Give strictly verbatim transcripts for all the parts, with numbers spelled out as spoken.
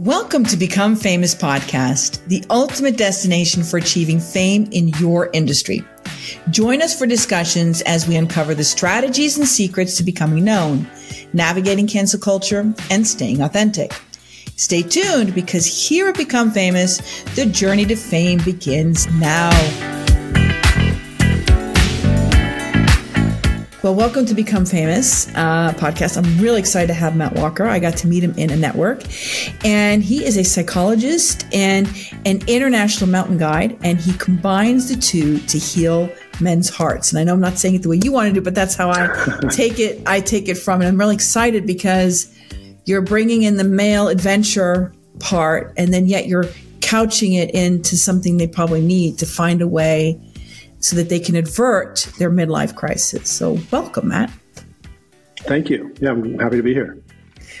Welcome to Become Famous Podcast, the ultimate destination for achieving fame in your industry. Join us for discussions as we uncover the strategies and secrets to becoming known, navigating cancel culture, and staying authentic. Stay tuned because here at Become Famous, the journey to fame begins now. Well, welcome to Become Famous uh, podcast. I'm really excited to have Matt Walker. I got to meet him in a network, and he is a psychologist and an international mountain guide, and he combines the two to heal men's hearts. And I know I'm not saying it the way you want to do, but that's how I take it. I take it from, and I'm really excited because you're bringing in the male adventure part, and then yet you're couching it into something they probably need to find a way so that they can avert their midlife crisis. So welcome, Matt. Thank you. Yeah, I'm happy to be here.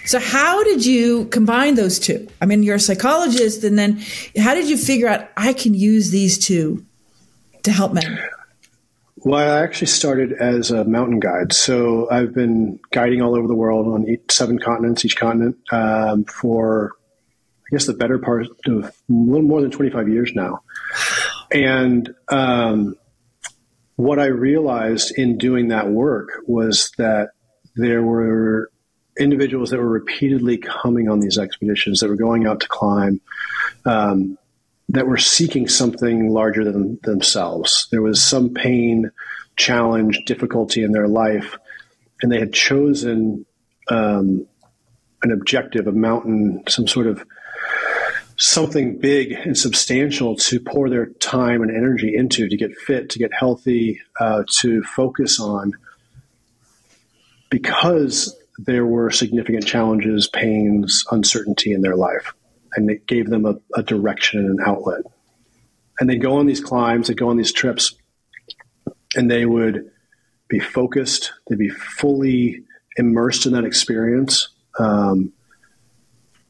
So how did you combine those two? I mean, you're a psychologist, and then how did you figure out I can use these two to help men? Well, I actually started as a mountain guide. So I've been guiding all over the world on eight, seven continents, each continent, um, for, I guess, the better part of a little more than twenty-five years now. And um, what I realized in doing that work was that there were individuals that were repeatedly coming on these expeditions, that were going out to climb, um, that were seeking something larger than themselves. There was some pain, challenge, difficulty in their life, and they had chosen um, an objective, a mountain, some sort of something big and substantial to pour their time and energy into, to get fit, to get healthy, uh, to focus on, because there were significant challenges, pains, uncertainty in their life. And it gave them a, a direction and an outlet. And they'd go on these climbs, they'd go on these trips, and they would be focused, they'd be fully immersed in that experience. Um,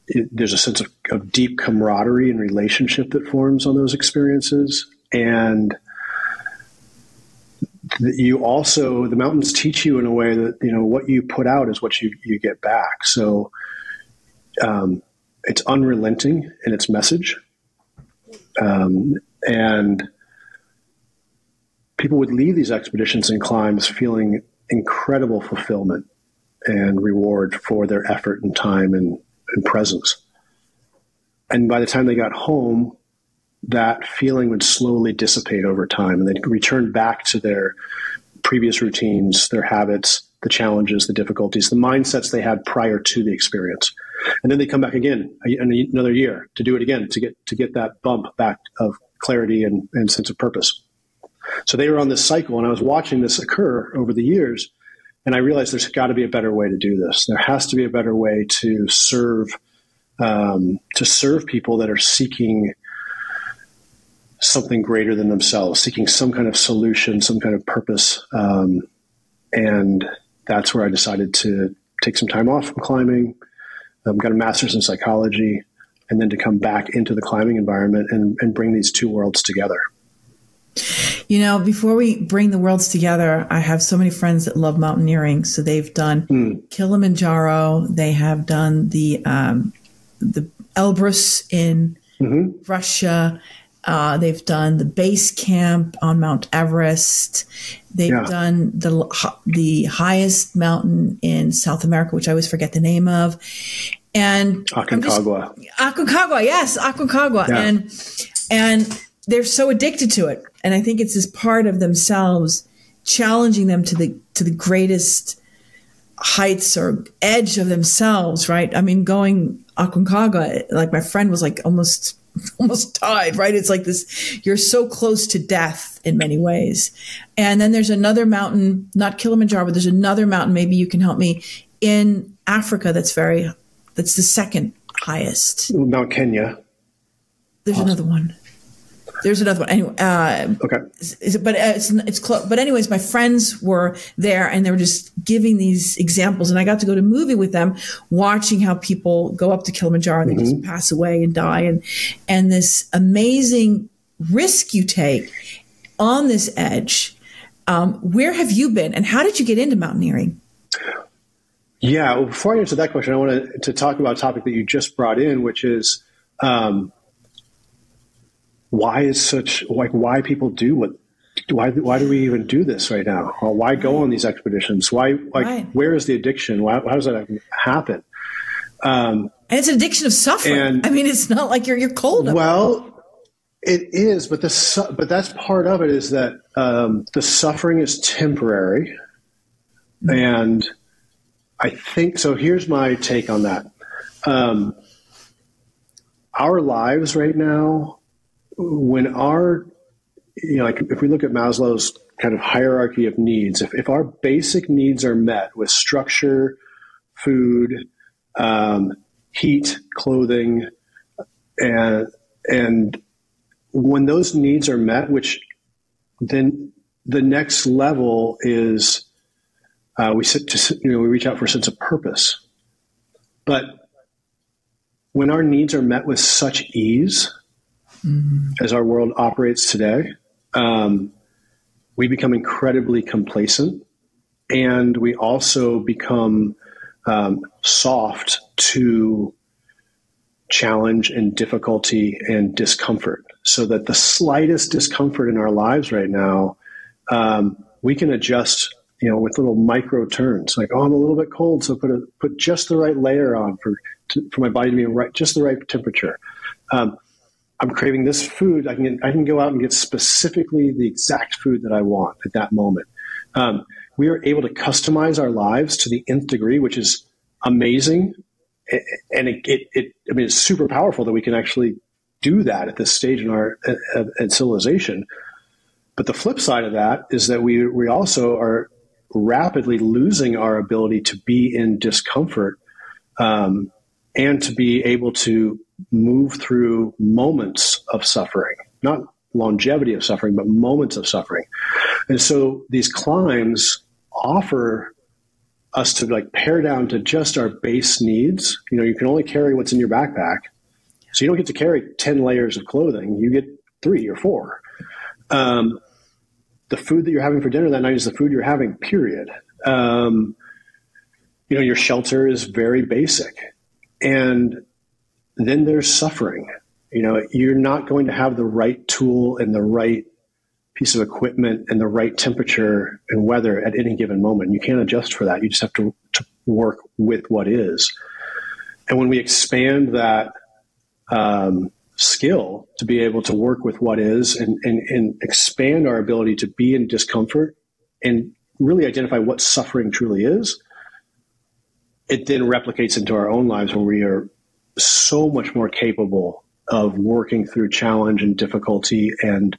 It, there's a sense of, of deep camaraderie and relationship that forms on those experiences. And th you also, the mountains teach you in a way that, you know, what you put out is what you, you get back. So um, it's unrelenting in its message. Um, and people would leave these expeditions and climbs feeling incredible fulfillment and reward for their effort and time and and presence. And by the time they got home, that feeling would slowly dissipate over time, and they'd return back to their previous routines, their habits, the challenges, the difficulties, the mindsets they had prior to the experience. And then they come back again another year to do it again, to get to get that bump back of clarity and, and sense of purpose. So they were on this cycle, and I was watching this occur over the years. And I realized there's got to be a better way to do this. There has to be a better way to serve, um, to serve people that are seeking something greater than themselves, seeking some kind of solution, some kind of purpose. Um, and that's where I decided to take some time off from climbing. Um, got a master's in psychology, and then to come back into the climbing environment and, and bring these two worlds together. You know, before we bring the worlds together, I have so many friends that love mountaineering. So they've done mm. Kilimanjaro. They have done the um, the Elbrus in mm-hmm. Russia. Uh, they've done the base camp on Mount Everest. They've yeah. done the the highest mountain in South America, which I always forget the name of. And Aconcagua. Aconcagua, yes, Aconcagua, yeah. and and. They're so addicted to it. And I think it's this part of themselves challenging them to the, to the greatest heights or edge of themselves. Right. I mean, going Aconcagua, like my friend was like almost, almost died. Right. It's like this, you're so close to death in many ways. And then there's another mountain, not Kilimanjaro, but there's another mountain. Maybe you can help me in Africa. That's very, that's the second highest. Mount Kenya. There's awesome. Another one. There's another one. Anyway, uh, okay. Is it, but uh, it's, it's close. But anyways, my friends were there, and they were just giving these examples. And I got to go to a movie with them, watching how people go up to Kilimanjaro and mm-hmm. they just pass away and die. And, and this amazing risk you take on this edge. Um, where have you been, and how did you get into mountaineering? Yeah. Well, before I answer that question, I want to talk about a topic that you just brought in, which is um, why is such like why people do what why why do we even do this right now? Or why go on these expeditions? Why like right. where is the addiction? Why, why does that happen? Um, and it's an addiction of suffering. And, I mean, it's not like you're you're cold. Well, up. It is, but the su- but that's part of it is that um, the suffering is temporary, mm-hmm. and I think so. Here's my take on that. Um, our lives right now, when our, you know, like if we look at Maslow's kind of hierarchy of needs, if, if our basic needs are met with structure, food, um, heat, clothing, and, and when those needs are met, which then the next level is, Uh, we sit to, you know, we reach out for a sense of purpose. But when our needs are met with such ease, mm-hmm. as our world operates today, um, we become incredibly complacent, and we also become um, soft to challenge and difficulty and discomfort. So that the slightest discomfort in our lives right now, um, we can adjust. You know, with little micro turns, like, oh, I'm a little bit cold, so put a, put just the right layer on for to, for my body to be right, just the right temperature. Um, I'm craving this food. I can get, I can go out and get specifically the exact food that I want at that moment. Um, we are able to customize our lives to the nth degree, which is amazing, and it it, it I mean, it's super powerful that we can actually do that at this stage in our in, in civilization. But the flip side of that is that we we also are rapidly losing our ability to be in discomfort um, and to be able to move through moments of suffering, not longevity of suffering, but moments of suffering. And so these climbs offer us to like pare down to just our base needs. You know, you can only carry what's in your backpack. So you don't get to carry ten layers of clothing. You get three or four. Um, The food that you're having for dinner that night is the food you're having, period. Um, you know, your shelter is very basic. And then there's suffering. You know, you're not going to have the right tool and the right piece of equipment and the right temperature and weather at any given moment. You can't adjust for that. You just have to, to work with what is. And when we expand that um skill to be able to work with what is and, and, and expand our ability to be in discomfort and really identify what suffering truly is, it then replicates into our own lives where we are so much more capable of working through challenge and difficulty and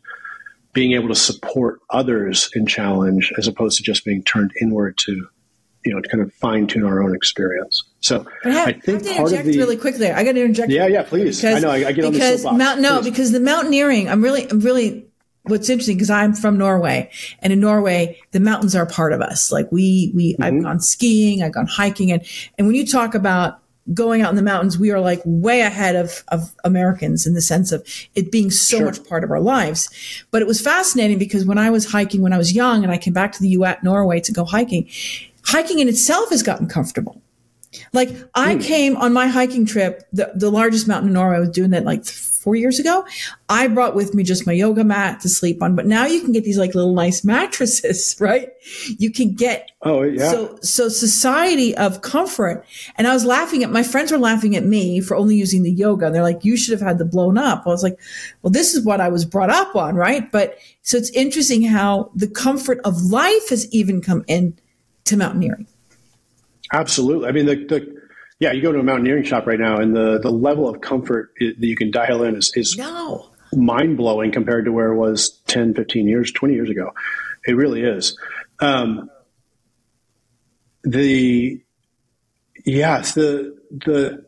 being able to support others in challenge as opposed to just being turned inward to, you know, to kind of fine tune our own experience. So I, I think I part of the really quick there. I got to interject. Yeah, yeah, please. Because, I know I, I get on the soapbox. Mount, no, please. Because the mountaineering. I'm really, I'm really. What's interesting because I'm from Norway, and in Norway, the mountains are part of us. Like we, we. Mm-hmm. I've gone skiing, I've gone hiking, and and when you talk about going out in the mountains, we are like way ahead of of Americans in the sense of it being so sure. much part of our lives. But it was fascinating because when I was hiking when I was young, and I came back to the U S, Norway to go hiking. Hiking in itself has gotten comfortable. Like I mm. came on my hiking trip, the, the largest mountain in Norway, I was doing that like four years ago. I brought with me just my yoga mat to sleep on, but now you can get these like little nice mattresses, right? You can get, oh yeah. So, so society of comfort. And I was laughing at, my friends were laughing at me for only using the yoga. And they're like, you should have had the blown up. I was like, well, this is what I was brought up on, right? But so it's interesting how the comfort of life has even come in to mountaineering. Absolutely. I mean, the, the yeah, you go to a mountaineering shop right now, and the, the level of comfort that you can dial in is, is no. mind-blowing compared to where it was ten, fifteen years, twenty years ago. It really is. Um, the yes, the the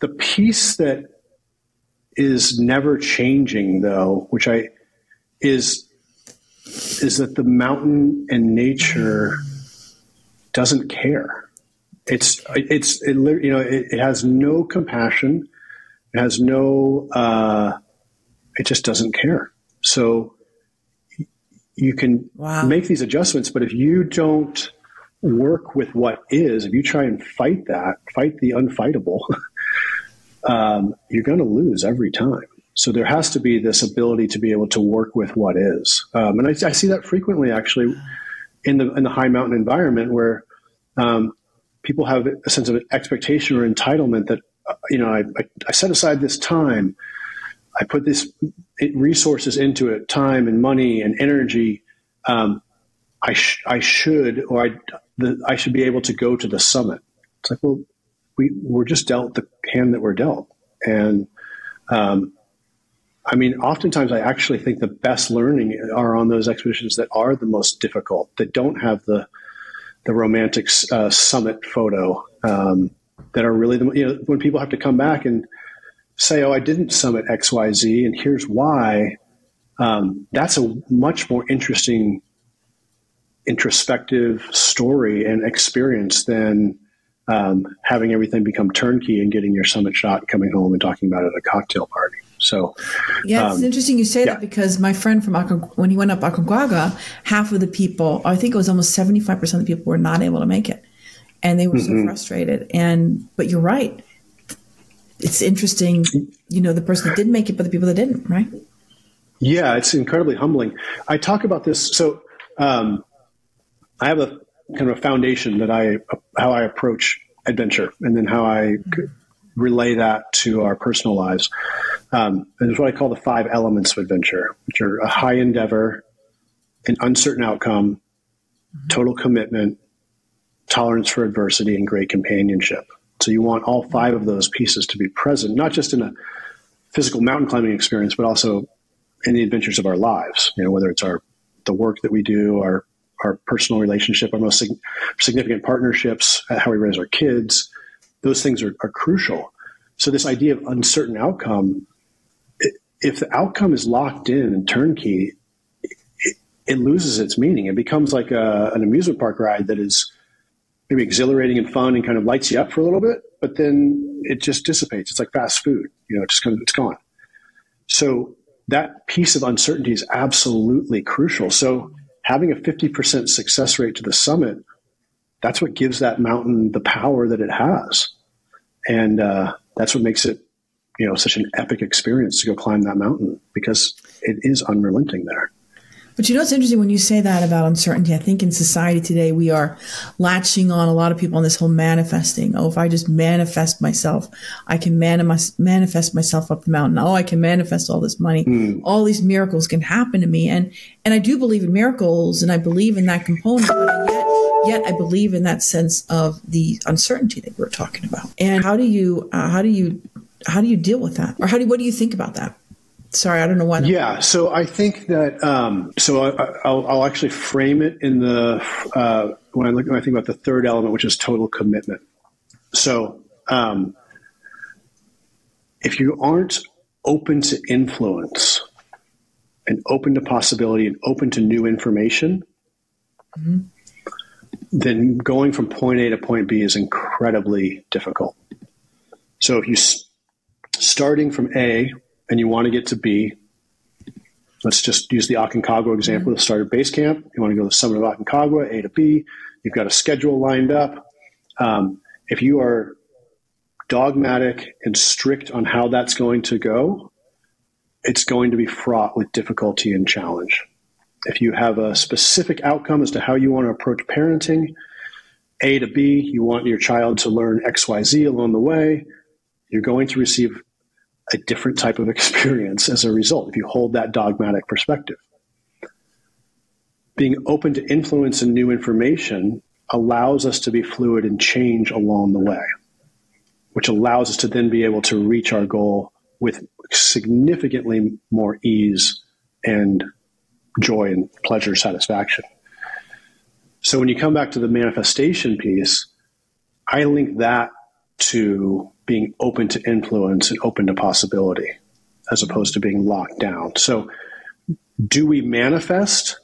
the piece that is never changing, though, which I is is that the mountain and nature doesn't care. It's, it's, it, you know, it, it has no compassion. It has no, uh, it just doesn't care. So you can wow. make these adjustments, but if you don't work with what is, if you try and fight that, fight the unfightable, um, you're going to lose every time. So there has to be this ability to be able to work with what is. Um, and I, I see that frequently, actually, in the in the high mountain environment where um, people have a sense of expectation or entitlement that, uh, you know, I, I, I set aside this time. I put these resources into it, time and money and energy. Um, I, sh I should, or I, the, I should be able to go to the summit. It's like, well, we, we're just dealt the hand that we're dealt. And, um, I mean, oftentimes I actually think the best learning are on those expeditions that are the most difficult, that don't have the, the romantic uh, summit photo, um, that are really the, you know, when people have to come back and say, oh, I didn't summit X, Y, Z, and here's why. Um, that's a much more interesting, introspective story and experience than um, having everything become turnkey and getting your summit shot, coming home and talking about it at a cocktail party. So, yeah, it's um, interesting you say yeah. that, because my friend from Aconcagua, when he went up Aconcagua, half of the people, I think it was almost seventy-five percent of the people, were not able to make it, and they were mm-hmm. so frustrated. And but you're right, it's interesting, you know, the person that did make it, but the people that didn't, right? Yeah, it's incredibly humbling. I talk about this. So um, I have a kind of a foundation that I, how I approach adventure, and then how I relay that to our personal lives. Um, and it's what I call the five elements of adventure, which are a high endeavor, an uncertain outcome, total commitment, tolerance for adversity, and great companionship. So you want all five of those pieces to be present, not just in a physical mountain climbing experience, but also in the adventures of our lives, you know, whether it's our, the work that we do, our, our personal relationship, our most sig significant partnerships, how we raise our kids. Those things are, are crucial. So this idea of uncertain outcome, it, if the outcome is locked in and turnkey, it, it, it loses its meaning. It becomes like a, an amusement park ride that is maybe exhilarating and fun and kind of lights you up for a little bit, but then it just dissipates. It's like fast food, you know, it just kind of, it's gone. So that piece of uncertainty is absolutely crucial. So having a fifty percent success rate to the summit, that's what gives that mountain the power that it has. And uh, that's what makes it, you know, such an epic experience to go climb that mountain, because it is unrelenting there. But you know, it's interesting when you say that about uncertainty. I think in society today, we are latching on, a lot of people, on this whole manifesting. Oh, if I just manifest myself, I can mani manifest myself up the mountain. Oh, I can manifest all this money. Mm. All these miracles can happen to me. And, and I do believe in miracles, and I believe in that component. But yet, yet I believe in that sense of the uncertainty that we're talking about. And how do you, uh, how do you, how do you deal with that? Or how do what do you think about that? Sorry, I don't know why. Yeah, so I think that um, so I, I'll, I'll actually frame it in the uh, when I look when I think about the third element, which is total commitment. So um, if you aren't open to influence and open to possibility and open to new information, mm-hmm. then going from point A to point B is incredibly difficult. So if you starting from A and you want to get to B, let's just use the Aconcagua example. You'll start at base camp. You want to go to the summit of Aconcagua, A to B. You've got a schedule lined up. Um, if you are dogmatic and strict on how that's going to go, it's going to be fraught with difficulty and challenge. If you have a specific outcome as to how you want to approach parenting, A to B, you want your child to learn X, Y, Z along the way, you're going to receive a different type of experience as a result, if you hold that dogmatic perspective. Being open to influence and new information allows us to be fluid and change along the way, which allows us to then be able to reach our goal with significantly more ease and joy and pleasure, satisfaction. So when you come back to the manifestation piece, I link that to being open to influence and open to possibility, as opposed to being locked down. So do we manifest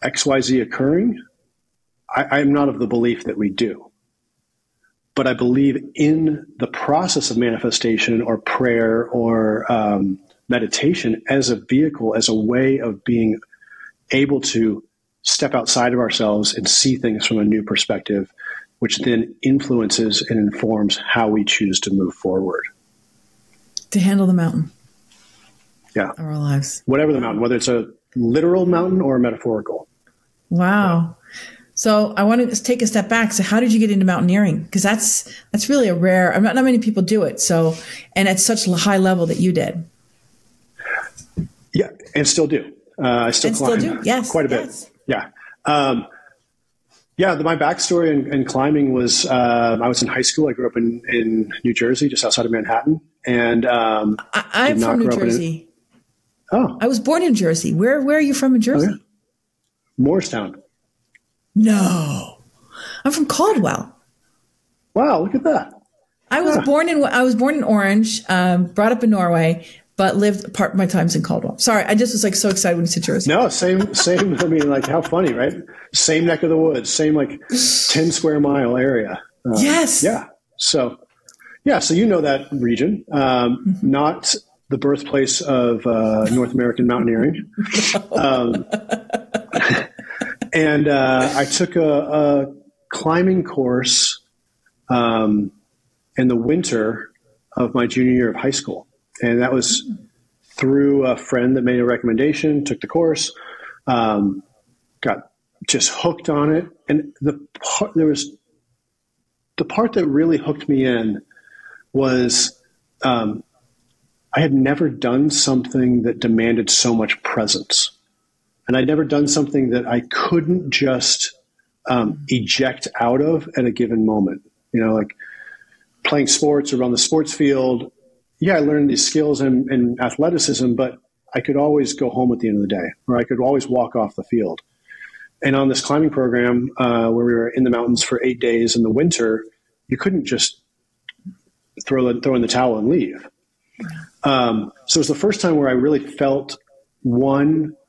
X Y Z occurring? I, I'm not of the belief that we do, but I believe in the process of manifestation or prayer or um, meditation as a vehicle, as a way of being able to step outside of ourselves and see things from a new perspective, which then influences and informs how we choose to move forward. To handle the mountain. Yeah. Of our lives. Whatever the mountain, whether it's a literal mountain or a metaphorical. Wow. Yeah. So I want to just take a step back. So how did you get into mountaineering? Because that's that's really a rare, I'm not, not many people do it. So, and at such a high level that you did. Yeah, and still do. Uh, I still and climb still do. Yes, quite a yes. bit. Yeah. Um, yeah, the, my backstory in, in climbing was uh, I was in high school. I grew up in, in New Jersey, just outside of Manhattan. And um, I, I'm from New Jersey. In, oh. I was born in Jersey. Where, where are you from in Jersey? Okay. Morristown. No, I'm from Caldwell. Wow, look at that! I was huh. born in I was born in Orange, um, brought up in Norway, but lived part of my times in Caldwell. Sorry, I just was like so excited when you said Jersey. No, same, same. I mean, like how funny, right? Same neck of the woods, same like ten square mile area. Uh, yes. Yeah. So, yeah. So you know that region, um, mm-hmm. not the birthplace of uh, North American mountaineering. um, And uh, I took a, a climbing course um, in the winter of my junior year of high school. And that was through a friend that made a recommendation, took the course, um, got just hooked on it. And the part, there was, the part that really hooked me in was um, I had never done something that demanded so much presence. And I'd never done something that I couldn't just um, eject out of at a given moment. You know, like playing sports or on the sports field. Yeah, I learned these skills and, and athleticism, but I could always go home at the end of the day, or I could always walk off the field. And on this climbing program uh, where we were in the mountains for eight days in the winter, you couldn't just throw, throw in the towel and leave. Um, so it was the first time where I really felt one –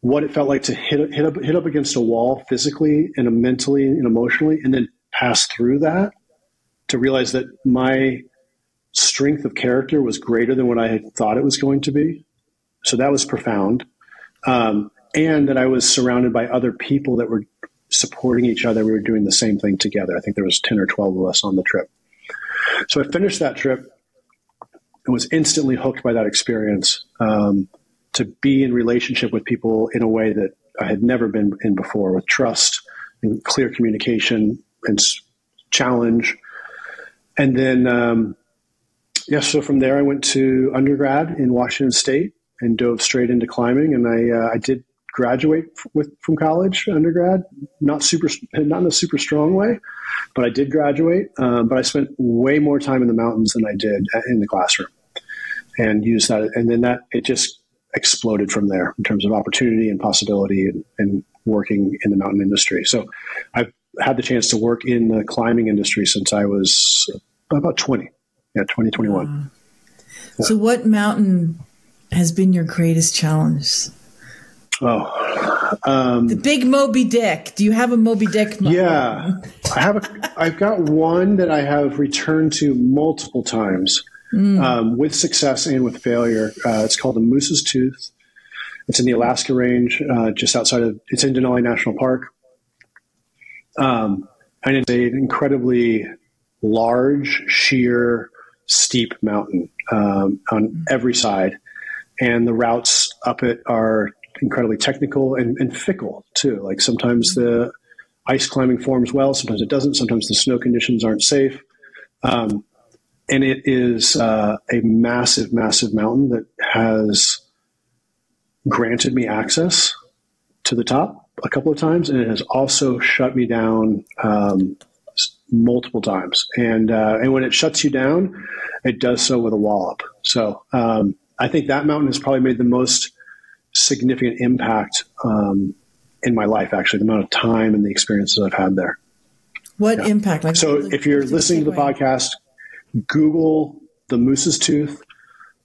what it felt like to hit, hit, up, hit up against a wall physically and mentally and emotionally, and then pass through that to realize that my strength of character was greater than what I had thought it was going to be. So that was profound. Um, and that I was surrounded by other people that were supporting each other. We were doing the same thing together. I think there was ten or twelve of us on the trip. So I finished that trip and was instantly hooked by that experience. Um, to be in relationship with people in a way that I had never been in before, with trust and clear communication and challenge. And then, um, yeah, so from there I went to undergrad in Washington State and dove straight into climbing. And I, uh, I did graduate with, from college undergrad, not super, not in a super strong way, but I did graduate. Um, but I spent way more time in the mountains than I did in the classroom and used that. And then that, it just exploded from there in terms of opportunity and possibility and, and working in the mountain industry. So I've had the chance to work in the climbing industry since I was about twenty. Yeah, twenty, twenty-one. Wow. Yeah. So what mountain has been your greatest challenge? Oh, um, the big Moby Dick. Do you have a Moby Dick mountain? Yeah, I have a, I've got one that I have returned to multiple times. Mm. Um, with success and with failure. Uh, it's called the Moose's Tooth. It's in the Alaska Range, uh, just outside of, it's in Denali National Park. Um, and it's an incredibly large, sheer, steep mountain um, on mm. every side. And the routes up it are incredibly technical and, and fickle too. Like sometimes the ice climbing forms well, sometimes it doesn't, sometimes the snow conditions aren't safe. Um, And it is uh, a massive, massive mountain that has granted me access to the top a couple of times, and it has also shut me down um, multiple times. And uh, and when it shuts you down, it does so with a wallop. So um, I think that mountain has probably made the most significant impact um, in my life, actually, the amount of time and the experiences I've had there. What yeah. impact? Like, so if you're listening to the podcast – Google the Moose's Tooth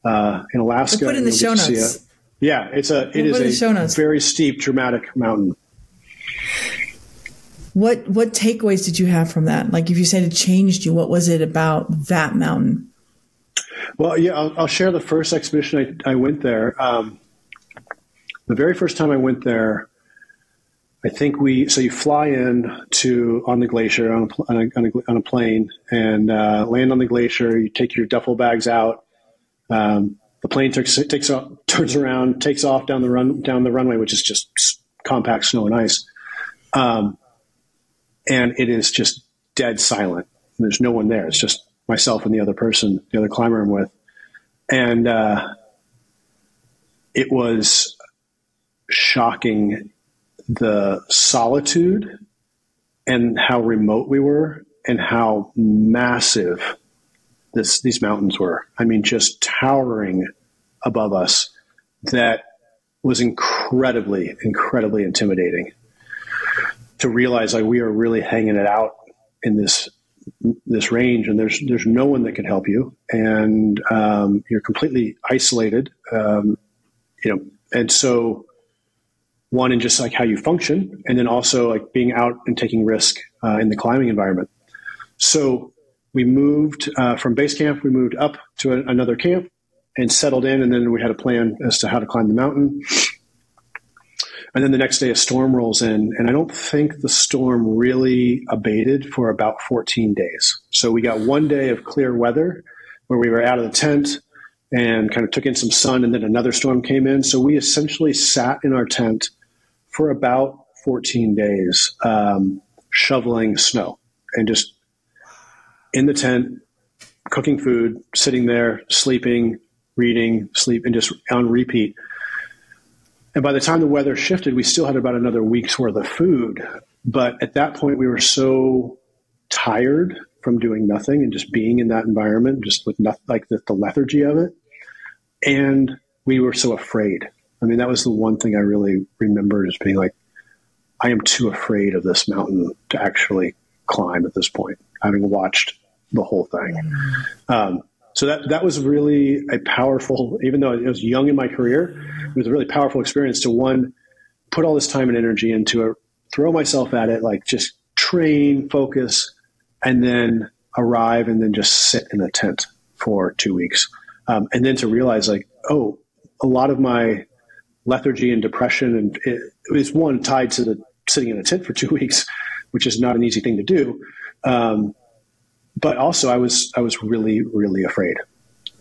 uh, in Alaska. We'll put in the show notes. It. Yeah, it's a it we'll is a very steep, dramatic mountain. What what takeaways did you have from that? Like, if you said it changed you, what was it about that mountain? Well, yeah, I'll, I'll share the first expedition I, I went there. Um, the very first time I went there, I think we, so you fly in to, on the glacier, on a, on a, on a plane, and uh, land on the glacier. You take your duffel bags out. Um, the plane takes, takes off, turns around, takes off down the run, down the runway, which is just compact snow and ice. Um, and it is just dead silent. There's no one there. It's just myself and the other person, the other climber I'm with. And uh, it was shocking, the solitude and how remote we were and how massive this, these mountains were. I mean, just towering above us. That was incredibly, incredibly intimidating to realize, like, we are really hanging it out in this, this range, and there's, there's no one that can help you. And um, you're completely isolated, um, you know, and so one, in just like how you function, and then also like being out and taking risk uh, in the climbing environment. So we moved uh, from base camp, we moved up to a, another camp and settled in. And then we had a plan as to how to climb the mountain. And then the next day a storm rolls in, and I don't think the storm really abated for about fourteen days. So we got one day of clear weather where we were out of the tent and kind of took in some sun, and then another storm came in. So we essentially sat in our tent for about fourteen days, um, shoveling snow and just in the tent, cooking food, sitting there, sleeping, reading, sleep, and just on repeat. And by the time the weather shifted, we still had about another week's worth of food. But at that point, we were so tired from doing nothing and just being in that environment, just with nothing, like the, the lethargy of it. And we were so afraid. I mean, that was the one thing I really remember, is being like, I am too afraid of this mountain to actually climb at this point, having watched the whole thing. Um, so that, that was really a powerful, even though I was young in my career, it was a really powerful experience to, one, put all this time and energy into it, throw myself at it, like just train, focus, and then arrive and then just sit in a tent for two weeks. Um, and then to realize, like, oh, a lot of my lethargy and depression and it, it is, one, tied to the sitting in a tent for two weeks, which is not an easy thing to do. Um, but also I was, I was really, really afraid.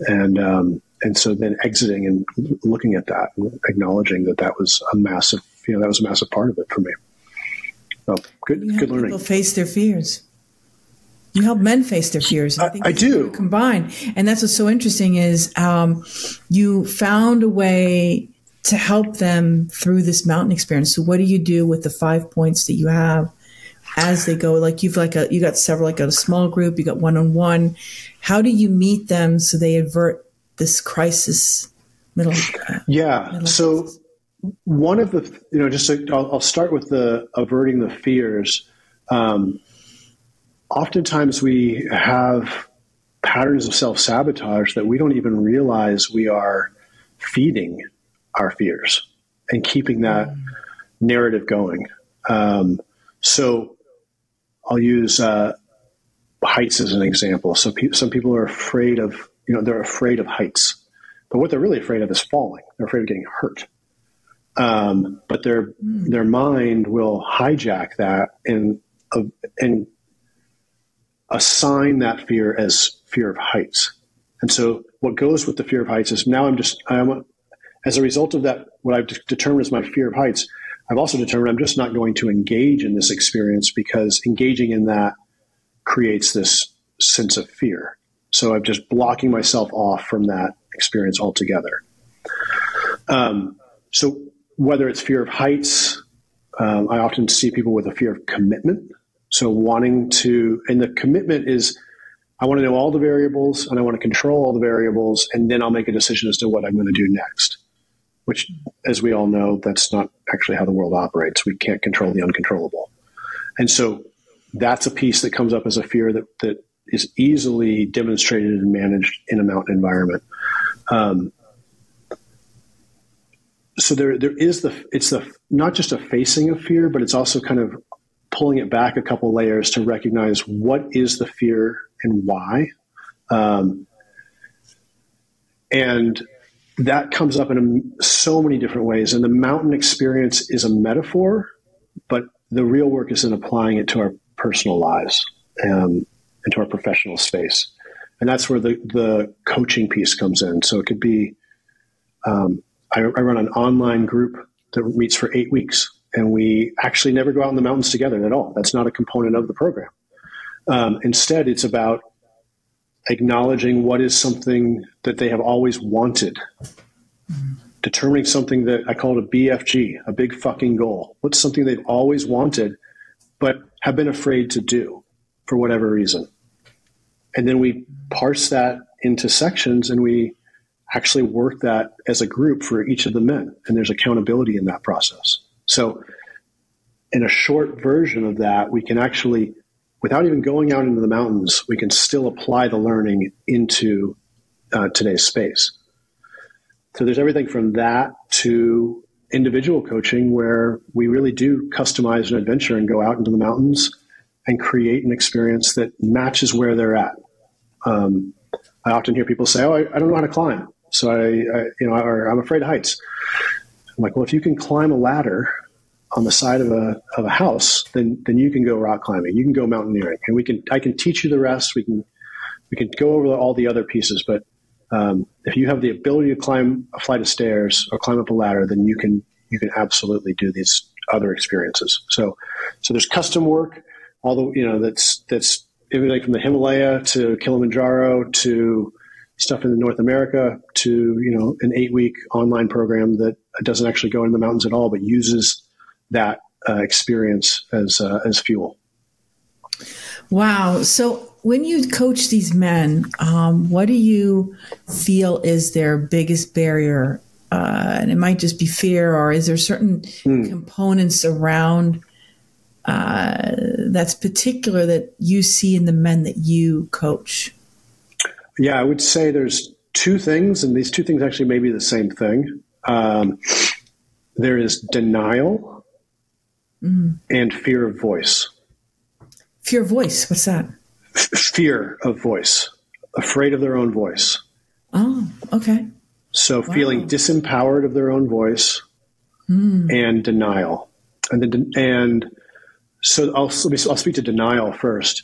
And, um, and so then exiting and looking at that, and acknowledging that that was a massive, you know, that was a massive part of it for me. So good, yeah, good learning. People face their fears. You help men face their fears. I, think I do. Combine. And that's what's so interesting is um, you found a way to help them through this mountain experience. So what do you do with the five points that you have as they go? Like you've like a, you got several, like a small group, you got one-on-one. How do you meet them so they avert this crisis middle? Uh, yeah. Middle so crisis? One of the, you know, just like, I'll, I'll start with the averting the fears. Um, Oftentimes we have patterns of self-sabotage that we don't even realize we are feeding our fears and keeping that mm. narrative going. Um, so I'll use uh, heights as an example. So pe some people are afraid of, you know, they're afraid of heights, but what they're really afraid of is falling. They're afraid of getting hurt. Um, but their, mm. their mind will hijack that and, uh, and, assign that fear as fear of heights. And so what goes with the fear of heights is now I'm just, I'm, as a result of that, what I've determined is my fear of heights, I've also determined I'm just not going to engage in this experience, because engaging in that creates this sense of fear. So I'm just blocking myself off from that experience altogether. Um, so whether it's fear of heights, um, I often see people with a fear of commitment. So wanting to, and the commitment is, I want to know all the variables and I want to control all the variables, and then I'll make a decision as to what I'm going to do next, which, as we all know, that's not actually how the world operates. We can't control the uncontrollable. And so that's a piece that comes up as a fear that, that is easily demonstrated and managed in a mountain environment. Um, so there, there is the, it's the, not just a facing of fear, but it's also kind of pulling it back a couple layers to recognize what is the fear and why. Um, and that comes up in a, so many different ways. And the mountain experience is a metaphor, But the real work is in applying it to our personal lives um, and to our professional space. And that's where the, the coaching piece comes in. So it could be, um, I, I run an online group that meets for eight weeks, and we actually never go out in the mountains together at all. That's not a component of the program. Um, instead, it's about acknowledging what is something that they have always wanted, mm-hmm. determining something that I call it a B F G, a big fucking goal. What's something they've always wanted, but have been afraid to do for whatever reason? And then we parse that into sections, and we actually work that as a group for each of the men. And there's accountability in that process. So in a short version of that, we can actually, without even going out into the mountains, we can still apply the learning into uh, today's space. So there's everything from that to individual coaching, where we really do customize an adventure and go out into the mountains and create an experience that matches where they're at. Um, I often hear people say, oh, I, I don't know how to climb. So I, I you know, or I'm afraid of heights. I'm like, well, if you can climb a ladder on the side of a, of a house, then, then you can go rock climbing, you can go mountaineering, and we can, I can teach you the rest. We can, we can go over all the other pieces, but um, if you have the ability to climb a flight of stairs or climb up a ladder, then you can, you can absolutely do these other experiences. So, so there's custom work, although, you know, that's, that's everything from the Himalaya to Kilimanjaro to stuff in North America to, you know, an eight week online program that doesn't actually go into the mountains at all, but uses that uh, experience as, uh, as fuel. Wow. So when you coach these men, um, what do you feel is their biggest barrier? Uh, and it might just be fear, or is there certain mm. components around uh, that's particular that you see in the men that you coach? Yeah, I would say there's two things, and these two things actually may be the same thing. Um, there is denial mm. and fear of voice. Fear of voice. What's that? F fear of voice, afraid of their own voice. Oh, okay. So wow. Feeling disempowered of their own voice mm. and denial. And then, and so I'll, I'll speak to denial first.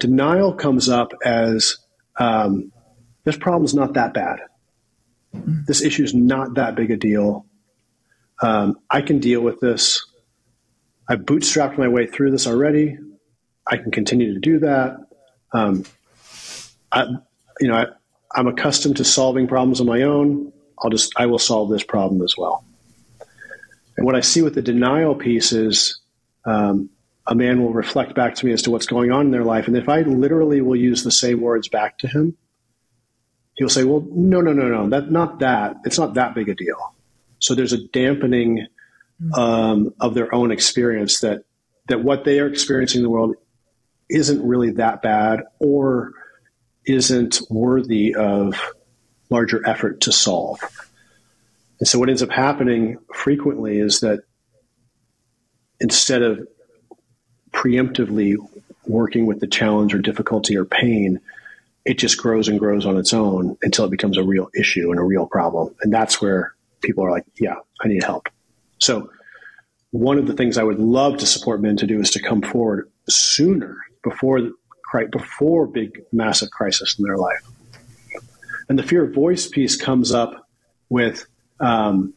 Denial comes up as, um, this problem's not that bad. Mm. This issue's not that big a deal. Um, I can deal with this. I bootstrapped my way through this already. I can continue to do that. Um, I, you know, I, I'm accustomed to solving problems on my own. I'll just, I will solve this problem as well. And what I see with the denial piece is, um, a man will reflect back to me as to what's going on in their life. And if I literally will use the same words back to him, he'll say, well, no, no, no, no, that, not that. It's not that big a deal. So there's a dampening, um, of their own experience, that, that what they are experiencing in the world isn't really that bad, or isn't worthy of larger effort to solve. And so what ends up happening frequently is that instead of preemptively working with the challenge or difficulty or pain, it just grows and grows on its own until it becomes a real issue and a real problem. And that's where people are like, yeah, I need help. So one of the things I would love to support men to do is to come forward sooner, before before big, massive crisis in their life. And the fear of voice piece comes up with um,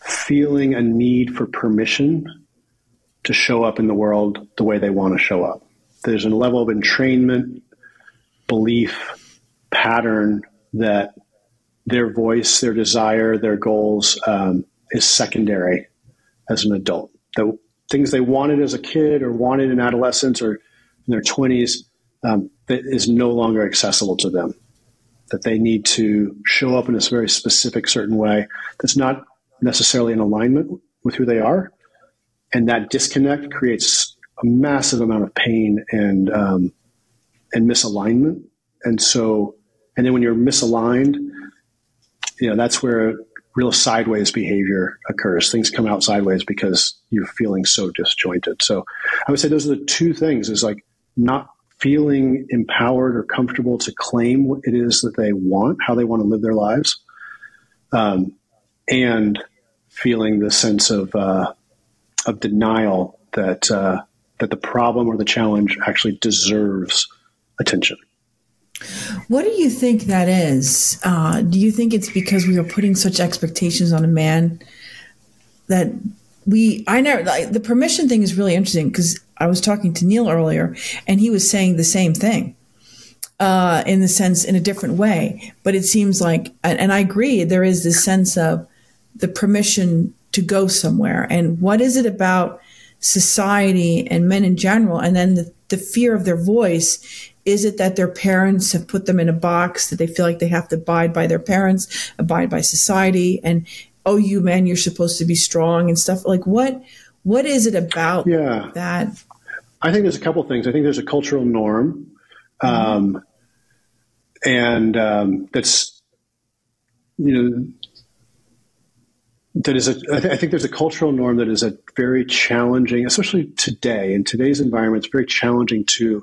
feeling a need for permission to show up in the world the way they want to show up. There's a level of entrainment, belief, pattern that their voice, their desire, their goals um, is secondary as an adult. The things they wanted as a kid or wanted in adolescence or in their twenties um, that is no longer accessible to them, that they need to show up in this very specific certain way that's not necessarily in alignment with who they are. And that disconnect creates a massive amount of pain and, um, and misalignment. And so, and then when you're misaligned, you know, that's where real sideways behavior occurs. Things come out sideways because you're feeling so disjointed. So I would say those are the two things, is like not feeling empowered or comfortable to claim what it is that they want, how they want to live their lives. Um, and feeling the sense of, uh, of denial that uh, that the problem or the challenge actually deserves attention. What do you think that is? Uh, do you think it's because we are putting such expectations on a man that we, I never, like, the permission thing is really interesting, because I was talking to Neil earlier and he was saying the same thing uh, in the sense, in a different way. But it seems like, and, and I agree, there is this sense of the permission to go somewhere. And what is it about society and men in general? And then the, the fear of their voice. Is it that their parents have put them in a box, that they feel like they have to abide by their parents, abide by society, and, oh, you man, you're supposed to be strong and stuff? Like, what, what is it about yeah. that? I think there's a couple things. I think there's a cultural norm, um, mm-hmm. and um, that's, you know, that is a, I, th I think there's a cultural norm that is a very challenging, especially today, in today's environment, it's very challenging to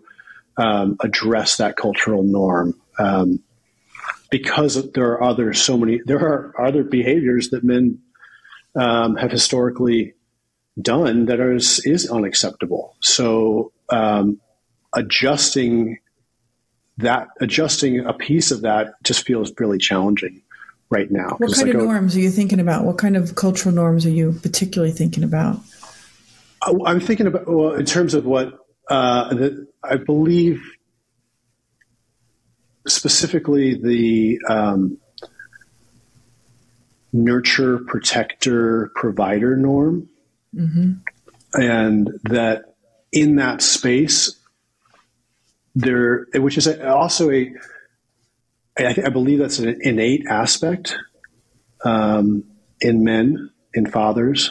Um, address that cultural norm, um, because there are other so many there are other behaviors that men um, have historically done that are, is unacceptable. So um, adjusting that adjusting a piece of that just feels really challenging right now. What kind like of norms are you thinking about? What kind of cultural norms are you particularly thinking about? I'm thinking about, well, in terms of what. Uh, the, I believe specifically the um, nurture, protector, provider norm, mm-hmm. and that in that space there, which is also a, I, I believe that's an innate aspect um, in men, in fathers,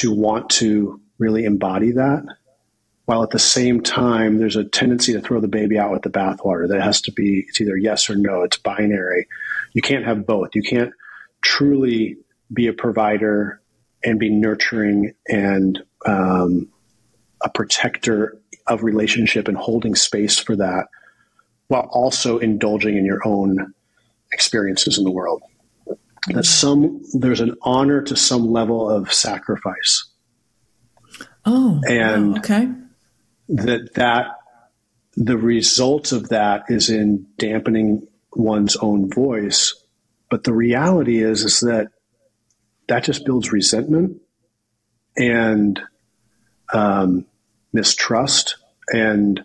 to want to really embody that. While at the same time, there's a tendency to throw the baby out with the bathwater. That has to be, it's either yes or no. It's binary. You can't have both. You can't truly be a provider and be nurturing and um, a protector of relationship and holding space for that, while also indulging in your own experiences in the world. That some there's an honor to some level of sacrifice. Oh, and wow, okay. that that the result of that is in dampening one's own voice, but the reality is is that that just builds resentment and um, mistrust, and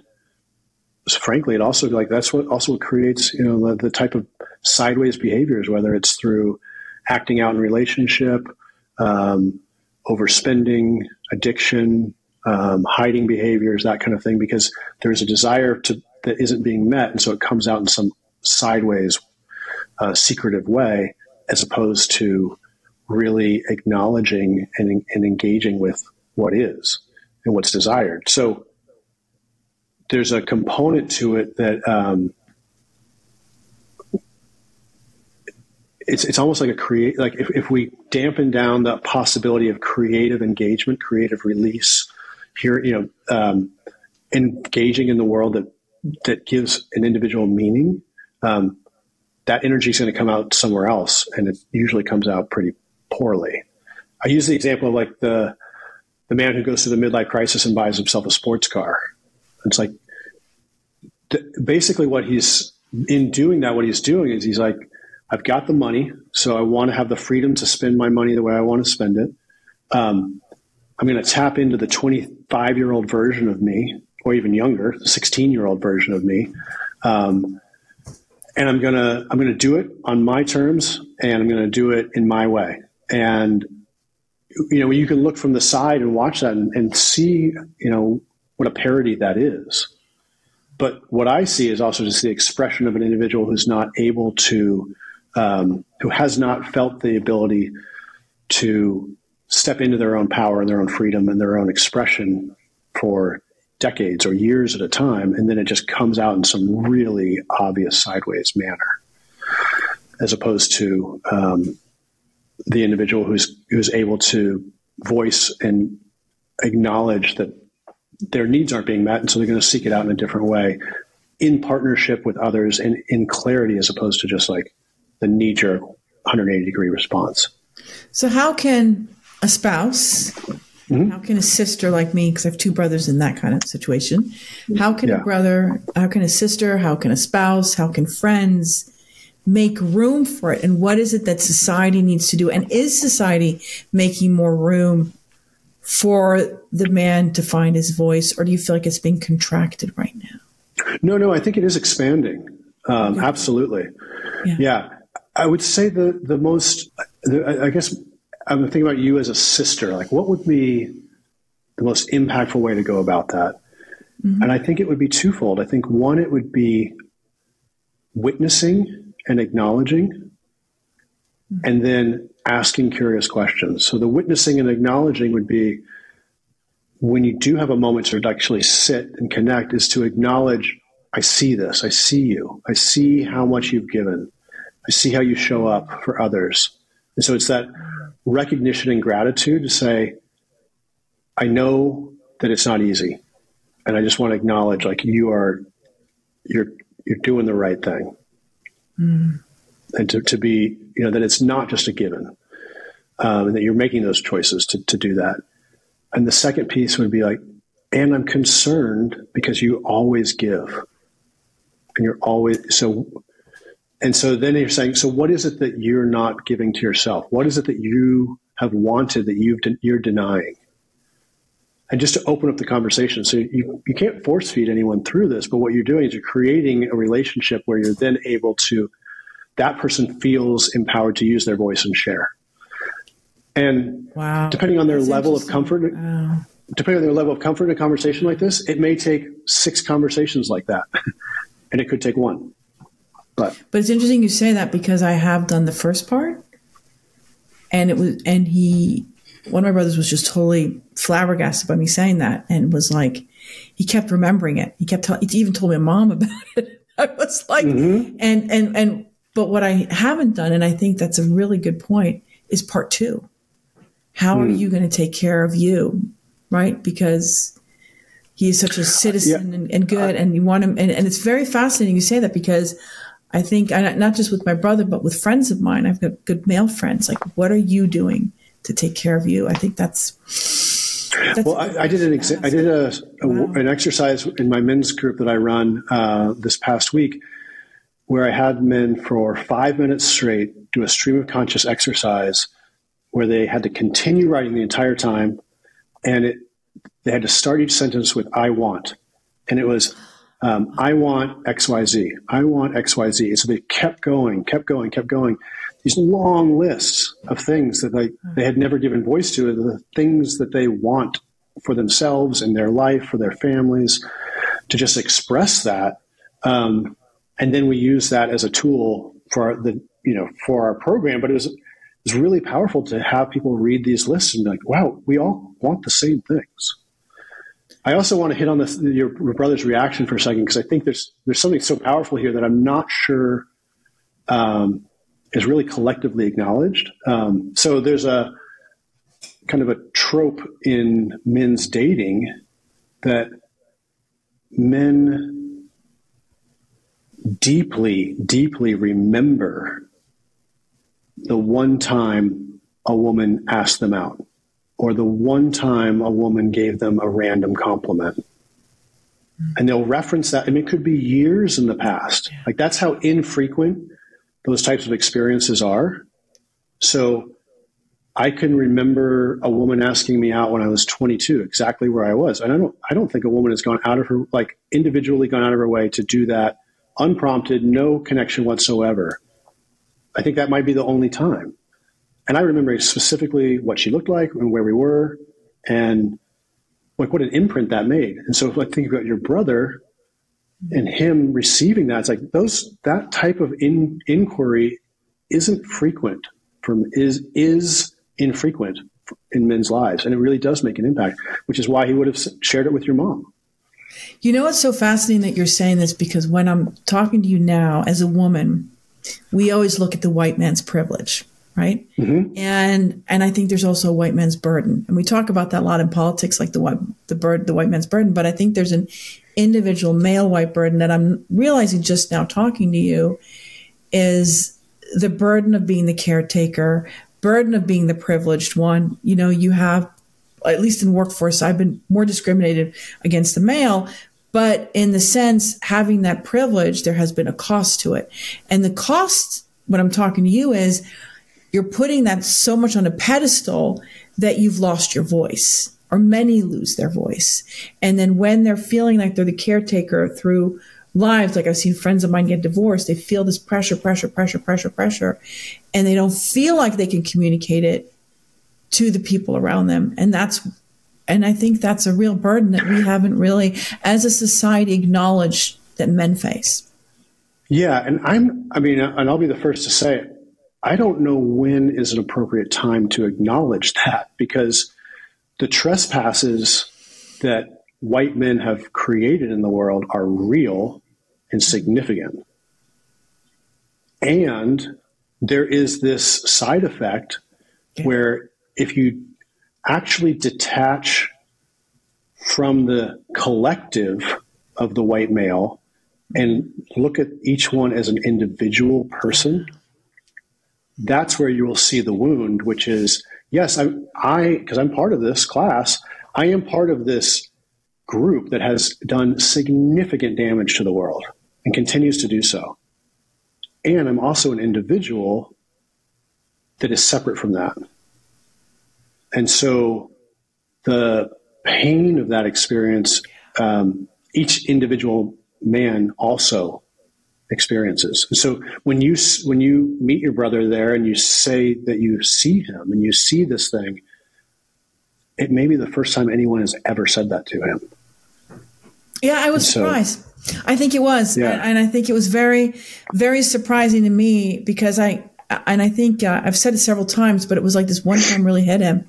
frankly, it also like that's what also creates you know the, the type of sideways behaviors, whether it's through acting out in relationship, um, overspending, addiction, um, hiding behaviors, that kind of thing, because there's a desire to that isn't being met, and so it comes out in some sideways, uh, secretive way, as opposed to really acknowledging and, and engaging with what is and what's desired. So there's a component to it that um, It's, it's almost like a create, like if, if we dampen down the possibility of creative engagement, creative release here, you know, um, engaging in the world that, that gives an individual meaning, um, that energy is going to come out somewhere else. And it usually comes out pretty poorly. I use the example of like the, the man who goes through the midlife crisis and buys himself a sports car. It's like, basically what he's in doing that, what he's doing is he's like, I've got the money, so I want to have the freedom to spend my money the way I want to spend it. Um, I'm going to tap into the twenty-five-year-old version of me, or even younger, the sixteen-year-old version of me, um, and I'm going to I'm going to do it on my terms, and I'm going to do it in my way. And you know, you can look from the side and watch that and, and see, you know, what a parody that is. But what I see is also just the expression of an individual who's not able to. Um, who has not felt the ability to step into their own power and their own freedom and their own expression for decades or years at a time. And then it just comes out in some really obvious sideways manner, as opposed to um, the individual who's, who's able to voice and acknowledge that their needs aren't being met. And so they're going to seek it out in a different way, in partnership with others and in clarity, as opposed to just like, the knee-jerk one hundred eighty degree response. So how can a spouse Mm-hmm. How can a sister like me, because I have two brothers in that kind of situation, how can yeah. a brother, how can a sister, how can a spouse, how can friends make room for it? And what is it that society needs to do? And is society making more room for the man to find his voice? Or do you feel like it's being contracted right now? No, no, I think it is expanding. Um, yeah. Absolutely. Yeah. yeah. I would say the, the most, the, I guess, I'm thinking about you as a sister, like what would be the most impactful way to go about that? Mm-hmm. And I think it would be twofold. I think one, it would be witnessing and acknowledging, mm-hmm. and then asking curious questions. So the witnessing and acknowledging would be when you do have a moment to actually sit and connect, is to acknowledge, I see this, I see you, I see how much you've given, I see how you show up for others. And so it's that recognition and gratitude to say, I know that it's not easy. And I just want to acknowledge, like, you are, you're, you're doing the right thing. Mm. And to, to be, you know, that it's not just a given, um, and that you're making those choices to, to do that. And the second piece would be like, and I'm concerned because you always give and you're always, so And so then you're saying, so what is it that you're not giving to yourself? What is it that you have wanted that you've de- you're denying? And just to open up the conversation. So you, you can't force feed anyone through this, but what you're doing is you're creating a relationship where you're then able to, that person feels empowered to use their voice and share. And wow. depending on their That's level of comfort, wow. depending on their level of comfort in a conversation like this, it may take six conversations like that, and it could take one. But. but it's interesting you say that, because I have done the first part, and it was, and he, one of my brothers was just totally flabbergasted by me saying that, and was like, he kept remembering it. He kept telling, he even told my mom about it. I was like, mm-hmm. and, and, and, but what I haven't done, and I think that's a really good point, is part two. How mm. are you going to take care of you? Right? Because he is such a citizen yeah. and, and good, and you want him. And, and it's very fascinating you say that, because I think, not just with my brother, but with friends of mine, I've got good male friends. Like, what are you doing to take care of you? I think that's. that's well, I, I did an exa- I did a, a wow. an exercise in my men's group that I run uh, this past week, where I had men for five minutes straight do a stream of conscious exercise, where they had to continue writing the entire time, and it they had to start each sentence with "I want," and it was. Um, I want X Y Z. I want X Y Z. And so they kept going, kept going, kept going. These long lists of things that they, they had never given voice to, the things that they want for themselves and their life, for their families, to just express that. Um, and then we use that as a tool for the, you know, for our program. But it was, it was really powerful to have people read these lists and be like, wow, we all want the same things. I also want to hit on this, your brother's reaction for a second, because I think there's there's something so powerful here that I'm not sure um, is really collectively acknowledged. Um, so there's a kind of a trope in men's dating that men deeply, deeply remember the one time a woman asked them out, or the one time a woman gave them a random compliment. And they'll reference that. I mean, it could be years in the past. Like, that's how infrequent those types of experiences are. So I can remember a woman asking me out when I was twenty-two, exactly where I was. And I don't, I don't think a woman has gone out of her, like individually gone out of her way to do that, unprompted, no connection whatsoever. I think that might be the only time. And I remember specifically what she looked like and where we were, and like what an imprint that made. And so if I think about your brother and him receiving that, it's like those, that type of in, inquiry isn't frequent from is, is infrequent in men's lives. And it really does make an impact, which is why he would have shared it with your mom. You know, it's so fascinating that you're saying this, because when I'm talking to you now as a woman, we always look at the white man's privilege. Right. Mm-hmm. And, and I think there's also a white man's burden. And we talk about that a lot in politics, like the white, the bird, the white man's burden. But I think there's an individual male white burden that I'm realizing just now talking to you, is the burden of being the caretaker, burden of being the privileged one. You know, you have at least in workforce, I've been more discriminated against the male. But in the sense, having that privilege, there has been a cost to it. And the cost, what I'm talking to you is, you're putting that so much on a pedestal that you've lost your voice, or many lose their voice. And then when they're feeling like they're the caretaker through lives, like I've seen friends of mine get divorced, they feel this pressure, pressure, pressure, pressure, pressure, and they don't feel like they can communicate it to the people around them. And that's, and I think that's a real burden that we haven't really, as a society, acknowledged that men face. Yeah. And I'm, I mean, and I'll be the first to say it, I don't know when is an appropriate time to acknowledge that, because the trespasses that white men have created in the world are real and significant. And there is this side effect where if you actually detach from the collective of the white male and look at each one as an individual person, that's where you will see the wound, which is, yes, I, I, because I'm part of this class, I am part of this group that has done significant damage to the world and continues to do so. And I'm also an individual that is separate from that. And so the pain of that experience, um, each individual man also experiences. So when you, when you meet your brother there and you say that you see him and you see this thing, it may be the first time anyone has ever said that to him. Yeah, I was so surprised. I think it was. Yeah. And I think it was very, very surprising to me, because I, and I think uh, I've said it several times, but it was like this one time really hit him. And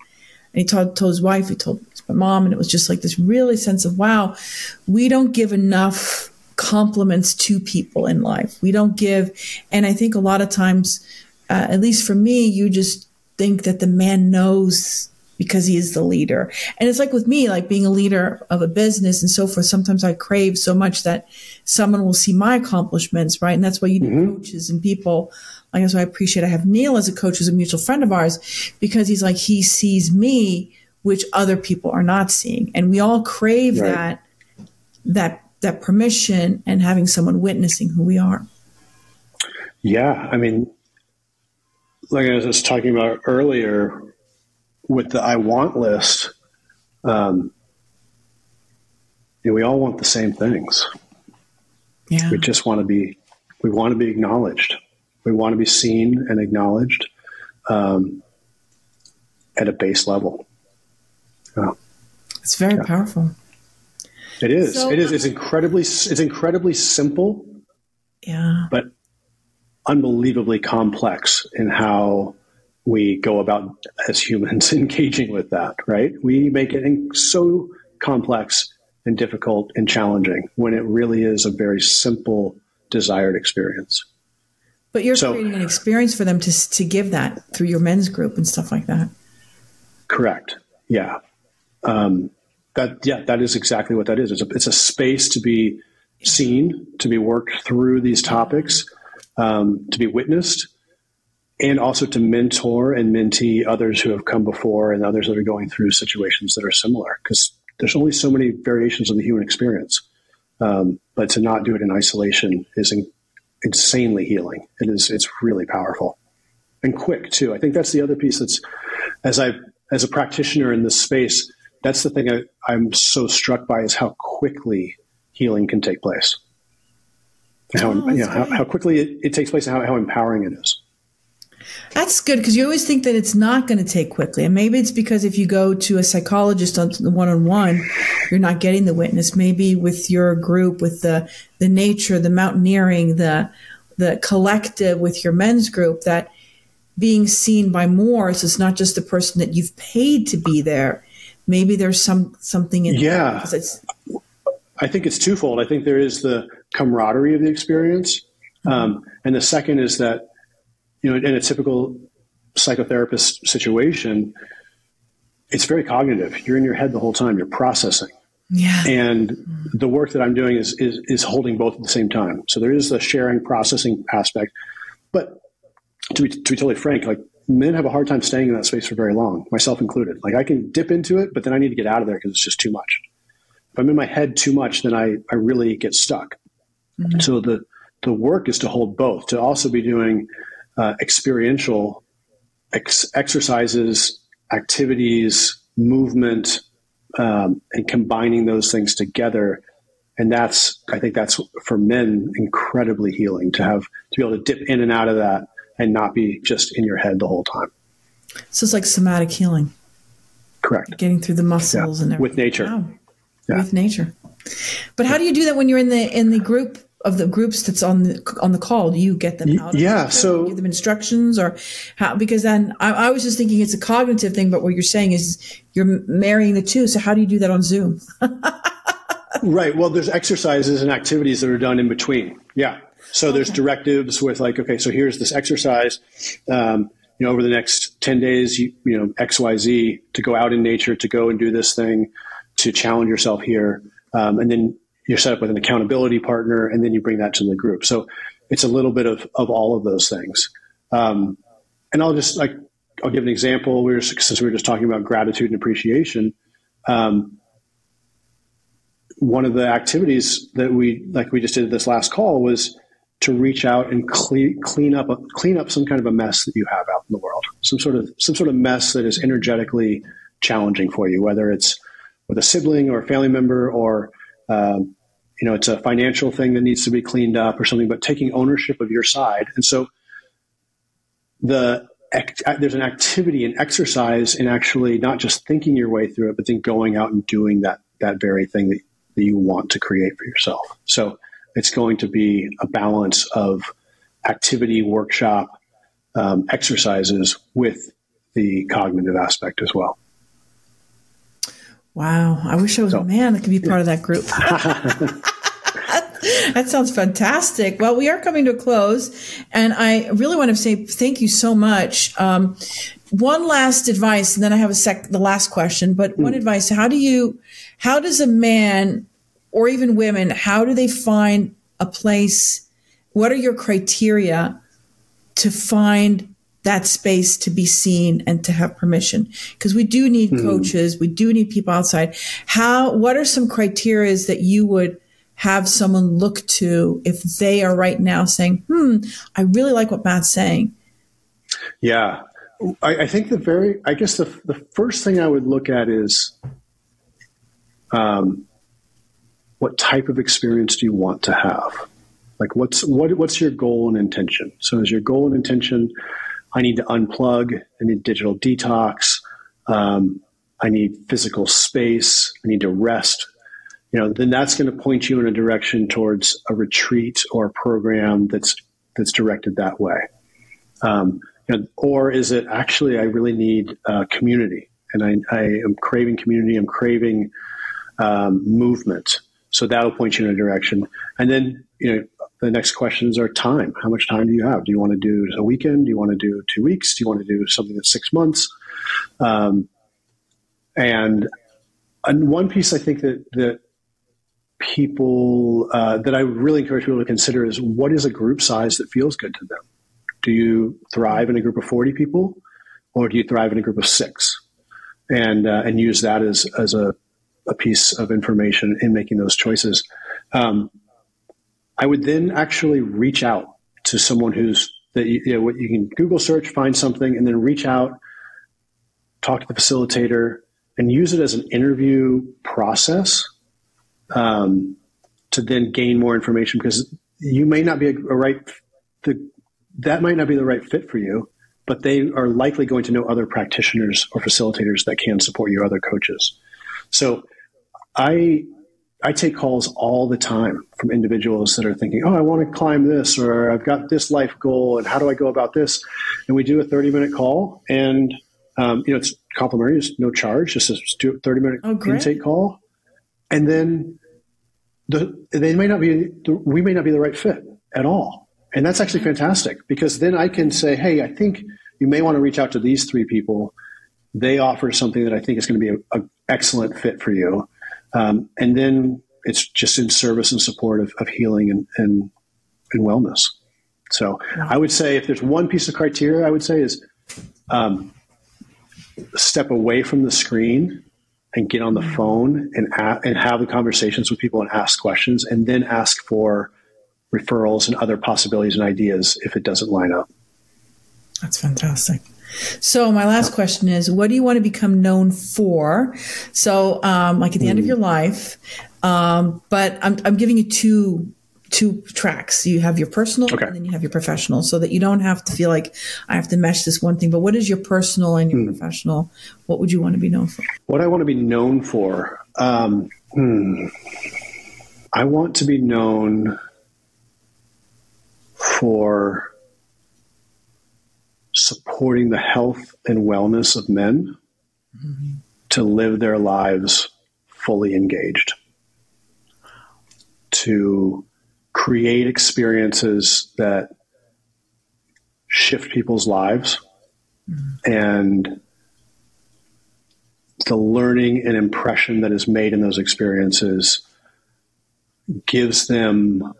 he told, told his wife, he told my mom, and it was just like this really sense of, wow, we don't give enough compliments to people in life. We don't give. And I think a lot of times, uh, at least for me, you just think that the man knows because he is the leader. And it's like with me, like being a leader of a business and so forth, sometimes I crave so much that someone will see my accomplishments, right? And that's why you need mm-hmm. coaches and people. I guess I appreciate I have Neil as a coach, who's a mutual friend of ours, because he's like, he sees me, which other people are not seeing. And we all crave right. that, that, that permission and having someone witnessing who we are. Yeah. I mean, like I was just talking about earlier with the, I want list, um, you know, we all want the same things. Yeah. We just want to be, we want to be acknowledged. We want to be seen and acknowledged um, at a base level. Oh. It's very yeah. powerful. It is. So, it is. It's incredibly. It's incredibly simple. Yeah. But unbelievably complex in how we go about as humans engaging with that. Right? We make it so complex and difficult and challenging when it really is a very simple, desired experience. But you're so, creating an experience for them to, to give that through your men's group and stuff like that. Correct. Yeah. Um, that, yeah, that is exactly what that is. It's a, it's a space to be seen, to be worked through these topics, um, to be witnessed, and also to mentor and mentee others who have come before and others that are going through situations that are similar, because there's only so many variations of the human experience. Um, but to not do it in isolation is incredible. Insanely healing. It is, it's really powerful and quick too. I think that's the other piece that's, as I, as a practitioner in this space, that's the thing I, I'm so struck by, is how quickly healing can take place. And how, oh, you know, how, how quickly it, it takes place and how, how empowering it is. That's good, because you always think that it's not going to take quickly. And maybe it's because if you go to a psychologist on the one-on-one, you're not getting the witness. Maybe with your group, with the, the nature, the mountaineering, the, the collective with your men's group, that being seen by more, so it's not just the person that you've paid to be there. Maybe there's some something in yeah. there. Yeah. I think it's twofold. I think there is the camaraderie of the experience. Mm-hmm. Um, and the second is that, you know, in a typical psychotherapist situation, it's very cognitive. You're in your head the whole time. You're processing. Yeah. And the work that I'm doing is, is, is holding both at the same time. So there is the sharing, processing aspect. But to be, to be totally frank, like men have a hard time staying in that space for very long, myself included. Like I can dip into it, but then I need to get out of there because it's just too much. If I'm in my head too much, then I, I really get stuck. Mm-hmm. So the, the work is to hold both, to also be doing uh, experiential ex- exercises, activities, movement, um, and combining those things together. And that's, I think that's for men, incredibly healing to have, to be able to dip in and out of that and not be just in your head the whole time. So it's like somatic healing. Correct. Getting through the muscles yeah. and everything. With nature. Wow. Yeah. With nature. But how do you do that when you're in the, in the group of the groups that's on the, on the call? Do you get them out? Yeah. Of so give them instructions or how, because then I, I was just thinking it's a cognitive thing, but what you're saying is you're marrying the two. So how do you do that on Zoom? Right. Well, there's exercises and activities that are done in between. Yeah. So okay. There's directives with like, okay, so here's this exercise, um, you know, over the next ten days, you, you know, X, Y, Z to go out in nature, to go and do this thing, to challenge yourself here. Um, and then you're set up with an accountability partner, and then you bring that to the group. So it's a little bit of, of all of those things. Um, and I'll just like, I'll give an example. We were, since we were just talking about gratitude and appreciation. Um, one of the activities that we, like we just did this last call was to reach out and clean, clean up, clean up some kind of a mess that you have out in the world, some sort of, some sort of mess that is energetically challenging for you, whether it's with a sibling or a family member, or, um, you know, it's a financial thing that needs to be cleaned up or something, but taking ownership of your side. And so the, act, there's an activity and exercise in actually not just thinking your way through it, but then going out and doing that, that very thing that, that you want to create for yourself. So it's going to be a balance of activity, workshop, um, exercises with the cognitive aspect as well. Wow. I wish I was so, a man that could be part yeah. of that group. That sounds fantastic. Well, we are coming to a close, and I really want to say thank you so much. Um, one last advice, and then I have a sec, the last question, but mm. one advice, how do you, how does a man or even women, how do they find a place? What are your criteria to find that space to be seen and to have permission? Because we do need mm. coaches. We do need people outside. How, what are some criteria that you would have someone look to if they are right now saying, Hmm, I really like what Matt's saying? Yeah. I, I think the very, I guess the, the first thing I would look at is, um, what type of experience do you want to have? Like what's, what, what's your goal and intention? So is your goal and intention, I need to unplug, I need digital detox, um, I need physical space, I need to rest, you know, then that's going to point you in a direction towards a retreat or a program that's, that's directed that way. Um, you know, or is it actually, I really need uh, community, and I, I am craving community, I'm craving um, movement. So that'll point you in a direction. And then, you know, the next questions are time. How much time do you have? Do you want to do a weekend? Do you want to do two weeks? Do you want to do something that's six months? Um, and, and one piece I think that, that people, uh, that I really encourage people to consider is what is a group size that feels good to them? Do you thrive in a group of forty people, or do you thrive in a group of six? And, uh, and use that as, as a, a piece of information in making those choices. Um, I would then actually reach out to someone who's that you, you know, what you can Google search, find something, and then reach out, talk to the facilitator, and use it as an interview process um, to then gain more information, because you may not be a, a right the, that might not be the right fit for you, but they are likely going to know other practitioners or facilitators that can support you, other coaches. So, I. I take calls all the time from individuals that are thinking, oh, I want to climb this, or I've got this life goal, and how do I go about this? And we do a thirty minute call, and, um, you know, it's complimentary. It's no charge. Just a thirty minute oh, intake call. And then the, they may not be, we may not be the right fit at all. And that's actually fantastic, because then I can say, hey, I think you may want to reach out to these three people. They offer something that I think is going to be an excellent fit for you. Um, and then it's just in service and support of, of healing and, and, and wellness. So wow. I would say if there's one piece of criteria, I would say is um, step away from the screen and get on the phone and a- and have the conversations with people and ask questions, and then ask for referrals and other possibilities and ideas if it doesn't line up. That's fantastic. So my last question is, what do you want to become known for? So um, like at the mm. end of your life, um, but I'm, I'm giving you two two tracks. You have your personal okay. and then you have your professional, so that you don't have to feel like I have to mesh this one thing. But what is your personal and your mm. professional? What would you want to be known for? What I want to be known for? Um, hmm, I want to be known for supporting the health and wellness of men mm-hmm. to live their lives fully engaged, to create experiences that shift people's lives, mm-hmm. and the learning and impression that is made in those experiences gives them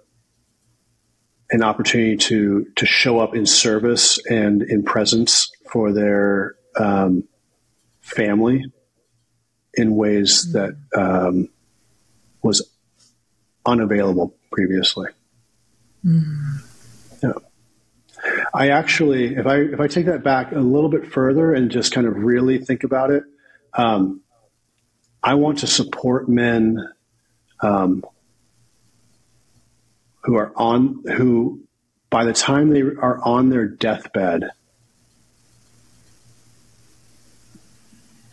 an opportunity to, to show up in service and in presence for their um, family in ways that um, was unavailable previously. Mm. Yeah. I actually, if I, if I take that back a little bit further and just kind of really think about it, um, I want to support men, um, who are on, who by the time they are on their deathbed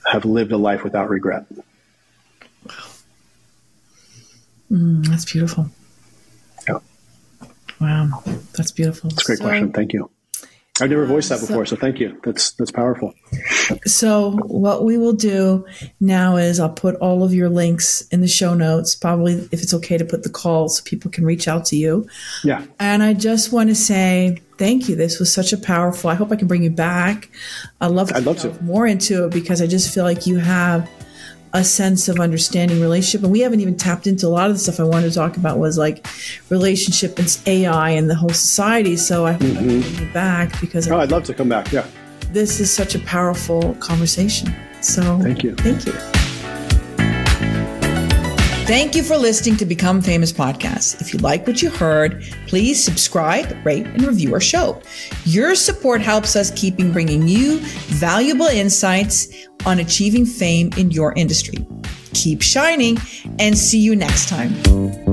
have lived a life without regret. Wow. Mm, that's beautiful. Yeah. Wow. That's beautiful. That's a great so, question. Thank you. I've never voiced that before, so, so thank you. That's, that's powerful. So what we will do now is I'll put all of your links in the show notes, probably if it's okay to put the call so people can reach out to you. Yeah. And I just want to say thank you. This was such a powerful, I hope I can bring you back. I'd love to I'd love to. more into it, because I just feel like you have a sense of understanding relationship. And we haven't even tapped into a lot of the stuff I wanted to talk about, was like relationship and A I and the whole society. So I hope mm-hmm. I can bring you back, because oh, I'd love to come back. Yeah. This is such a powerful conversation. So thank you. Thank you. Thank you for listening to Become Famous Podcast. If you like what you heard, please subscribe, rate, and review our show. Your support helps us keep bringing you valuable insights on achieving fame in your industry. Keep shining, and see you next time.